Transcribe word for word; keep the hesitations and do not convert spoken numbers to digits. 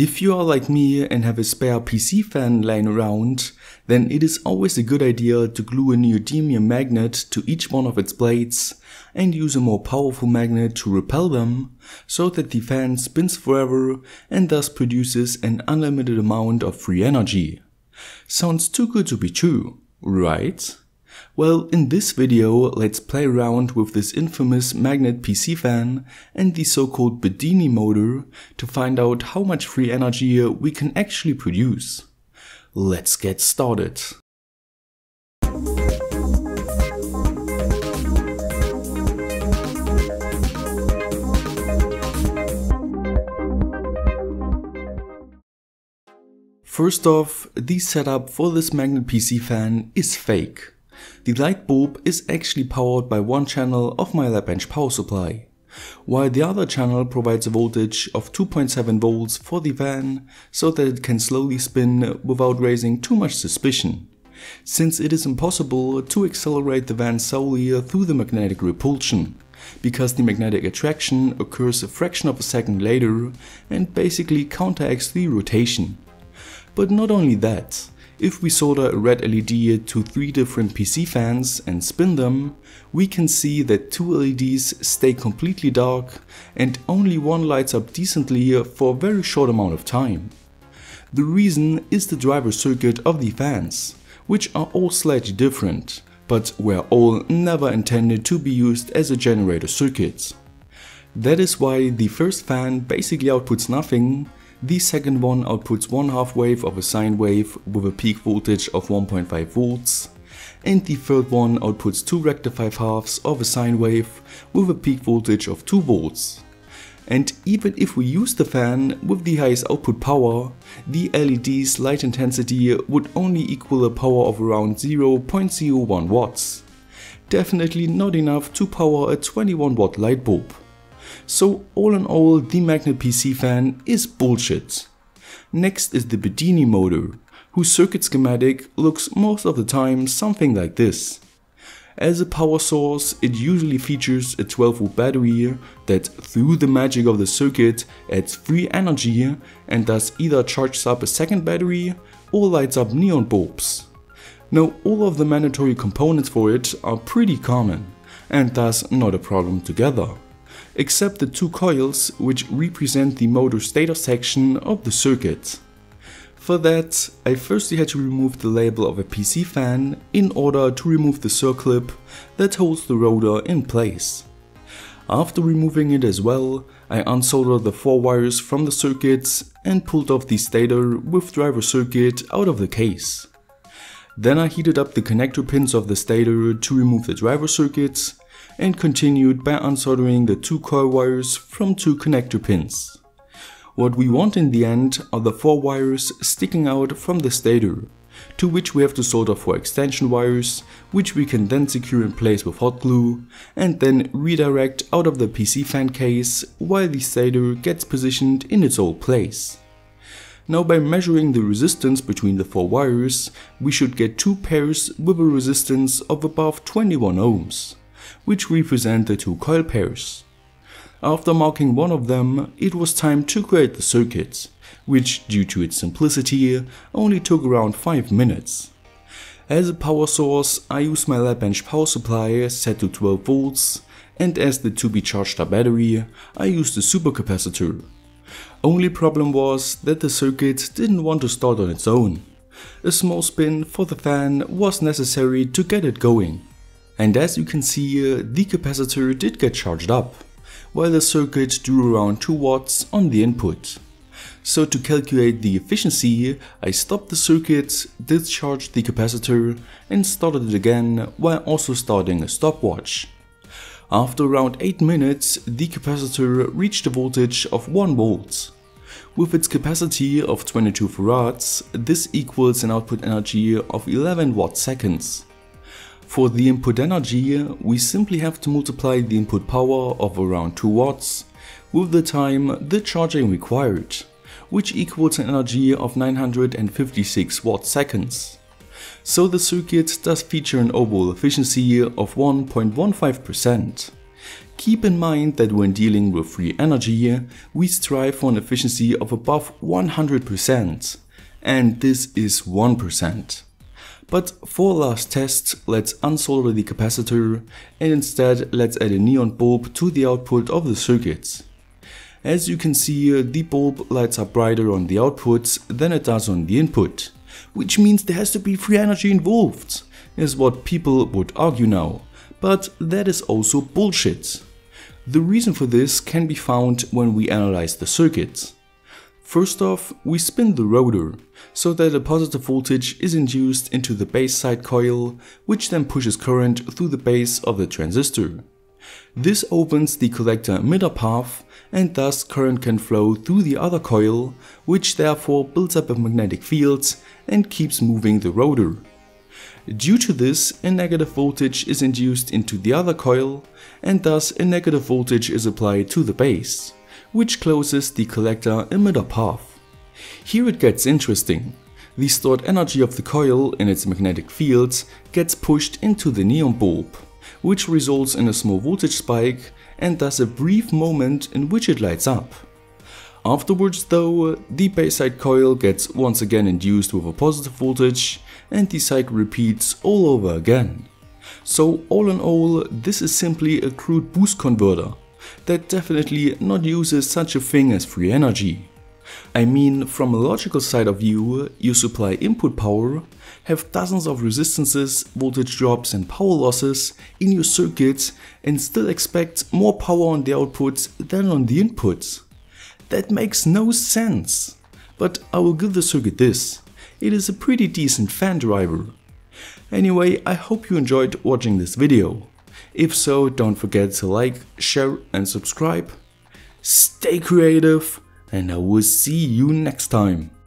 If you are like me and have a spare P C fan lying around, then it is always a good idea to glue a neodymium magnet to each one of its blades and use a more powerful magnet to repel them, so that the fan spins forever and thus produces an unlimited amount of free energy. Sounds too good to be true, right? Well, in this video, let's play around with this infamous magnet P C fan and the so-called Bedini motor to find out how much free energy we can actually produce. Let's get started. First off, the setup for this magnet P C fan is fake. The light bulb is actually powered by one channel of my lab bench power supply, while the other channel provides a voltage of two point seven volts for the fan so that it can slowly spin without raising too much suspicion, since it is impossible to accelerate the fan solely through the magnetic repulsion, because the magnetic attraction occurs a fraction of a second later and basically counteracts the rotation. But not only that, if we solder a red L E D to three different P C fans and spin them, we can see that two L E Ds stay completely dark and only one lights up decently for a very short amount of time. The reason is the driver circuit of the fans, which are all slightly different, but were all never intended to be used as a generator circuit. That is why the first fan basically outputs nothing. The second one outputs one half wave of a sine wave with a peak voltage of one point five volts, and the third one outputs two rectified halves of a sine wave with a peak voltage of two volts. And even if we use the fan with the highest output power, the L E D's light intensity would only equal a power of around zero point zero one watts. Definitely not enough to power a twenty-one watt light bulb. So all in all, the magnet P C fan is bullshit. Next is the Bedini motor, whose circuit schematic looks most of the time something like this. As a power source, it usually features a twelve volt battery that through the magic of the circuit adds free energy and thus either charges up a second battery or lights up neon bulbs. Now all of the mandatory components for it are pretty common and thus not a problem together, except the two coils which represent the motor stator section of the circuit. For that, I firstly had to remove the label of a P C fan in order to remove the circlip that holds the rotor in place. After removing it as well, I unsoldered the four wires from the circuits and pulled off the stator with driver circuit out of the case. Then I heated up the connector pins of the stator to remove the driver circuits, and continued by unsoldering the two coil wires from two connector pins. What we want in the end are the four wires sticking out from the stator, to which we have to solder four extension wires, which we can then secure in place with hot glue and then redirect out of the P C fan case while the stator gets positioned in its old place. Now by measuring the resistance between the four wires, we should get two pairs with a resistance of above twenty-one ohms. Which represent the two coil pairs. After marking one of them, it was time to create the circuit, which due to its simplicity only took around five minutes. As a power source, I use my lab bench power supply set to twelve volts, and as the to be charged up battery, I used a supercapacitor. Only problem was that the circuit didn't want to start on its own. A small spin for the fan was necessary to get it going. And as you can see, uh, the capacitor did get charged up, while the circuit drew around two watts on the input. So to calculate the efficiency, I stopped the circuit, discharged the capacitor and started it again while also starting a stopwatch. After around eight minutes, the capacitor reached a voltage of one volt. With its capacity of twenty-two farads, this equals an output energy of eleven watt seconds. For the input energy, we simply have to multiply the input power of around two watts with the time the charging required, which equals an energy of nine hundred fifty-six watt seconds. So the circuit does feature an overall efficiency of one point one five percent. Keep in mind that when dealing with free energy, we strive for an efficiency of above one hundred percent, and this is one percent. But for our last test, let's unsolder the capacitor and instead let's add a neon bulb to the output of the circuit. As you can see, the bulb lights up brighter on the output than it does on the input, which means there has to be free energy involved, is what people would argue now, but that is also bullshit. The reason for this can be found when we analyze the circuit. First off, we spin the rotor, so that a positive voltage is induced into the base side coil, which then pushes current through the base of the transistor. This opens the collector emitter path, and thus current can flow through the other coil, which therefore builds up a magnetic field and keeps moving the rotor. Due to this, a negative voltage is induced into the other coil, and thus a negative voltage is applied to the base, which closes the collector emitter path. Here it gets interesting. The stored energy of the coil in its magnetic field gets pushed into the neon bulb, which results in a small voltage spike and thus a brief moment in which it lights up. Afterwards though, the base side coil gets once again induced with a positive voltage, and the cycle repeats all over again. So all in all, this is simply a crude boost converter that definitely not uses such a thing as free energy. I mean, from a logical side of view, you supply input power, have dozens of resistances, voltage drops and power losses in your circuits, and still expect more power on the outputs than on the inputs. That makes no sense. But I will give the circuit this, it is a pretty decent fan driver. Anyway, I hope you enjoyed watching this video. If so, don't forget to like, share and subscribe. Stay creative, and I will see you next time.